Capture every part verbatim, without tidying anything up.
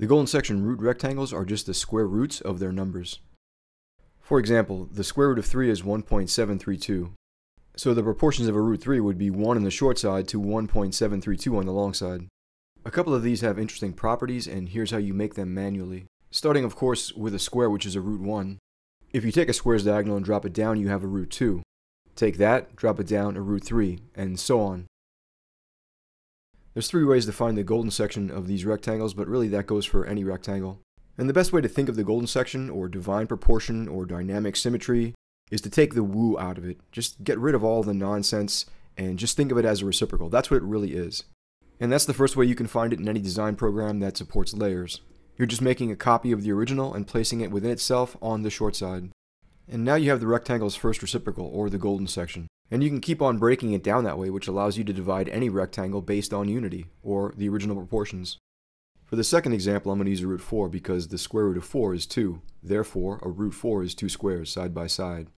The golden section root rectangles are just the square roots of their numbers. For example, the square root of three is one point seven three two. So the proportions of a root three would be one on the short side to one point seven three two on the long side. A couple of these have interesting properties, and here's how you make them manually. Starting, of course, with a square, which is a root one. If you take a square's diagonal and drop it down, you have a root two. Take that, drop it down, a root three, and so on. There's three ways to find the golden section of these rectangles, but really that goes for any rectangle. And the best way to think of the golden section, or divine proportion, or dynamic symmetry, is to take the woo out of it. Just get rid of all the nonsense and just think of it as a reciprocal. That's what it really is. And that's the first way you can find it in any design program that supports layers. You're just making a copy of the original and placing it within itself on the short side. And now you have the rectangle's first reciprocal, or the golden section. And you can keep on breaking it down that way, which allows you to divide any rectangle based on unity, or the original proportions. For the second example, I'm going to use a root four because the square root of four is two. Therefore, a root four is two squares side by side,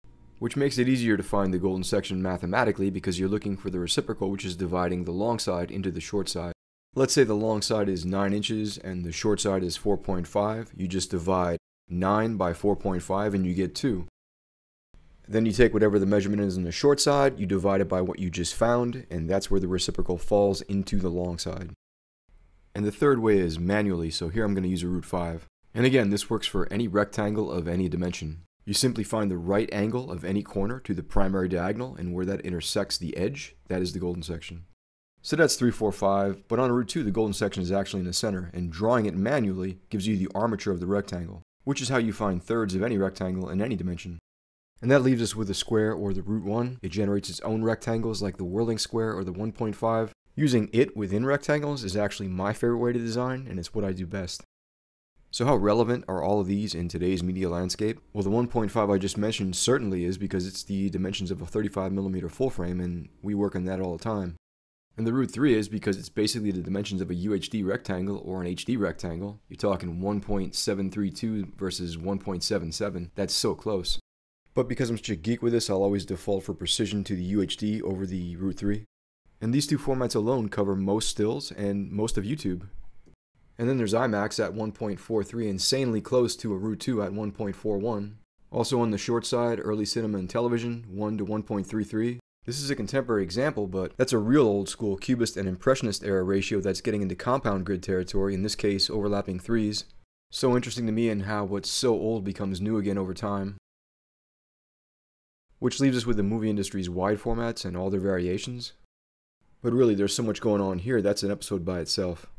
which makes it easier to find the golden section mathematically because you're looking for the reciprocal, which is dividing the long side into the short side. Let's say the long side is nine inches and the short side is four point five. You just divide nine by four point five and you get two. Then you take whatever the measurement is on the short side, you divide it by what you just found, and that's where the reciprocal falls into the long side. And the third way is manually, so here I'm going to use a root five. And again, this works for any rectangle of any dimension. You simply find the right angle of any corner to the primary diagonal, and where that intersects the edge, that is the golden section. So that's three, four, five, but on a root two, the golden section is actually in the center, and drawing it manually gives you the armature of the rectangle, which is how you find thirds of any rectangle in any dimension. And that leaves us with the square, or the root one. It generates its own rectangles like the whirling square or the one point five. Using it within rectangles is actually my favorite way to design, and it's what I do best. So how relevant are all of these in today's media landscape? Well, the one point five I just mentioned certainly is, because it's the dimensions of a thirty-five millimeter full frame, and we work on that all the time. And the root three is because it's basically the dimensions of a U H D rectangle or an H D rectangle. You're talking one point seven three two versus one point seven seven. That's so close. But because I'm such a geek with this, I'll always default for precision to the U H D over the root three. And these two formats alone cover most stills and most of YouTube. And then there's IMAX at one point four three, insanely close to a root two at one point four one. Also on the short side, early cinema and television, one to one point three three. This is a contemporary example, but that's a real old school Cubist and Impressionist era ratio that's getting into compound grid territory, in this case overlapping threes. So interesting to me in how what's so old becomes new again over time. Which leaves us with the movie industry's wide formats and all their variations. But really, there's so much going on here, that's an episode by itself.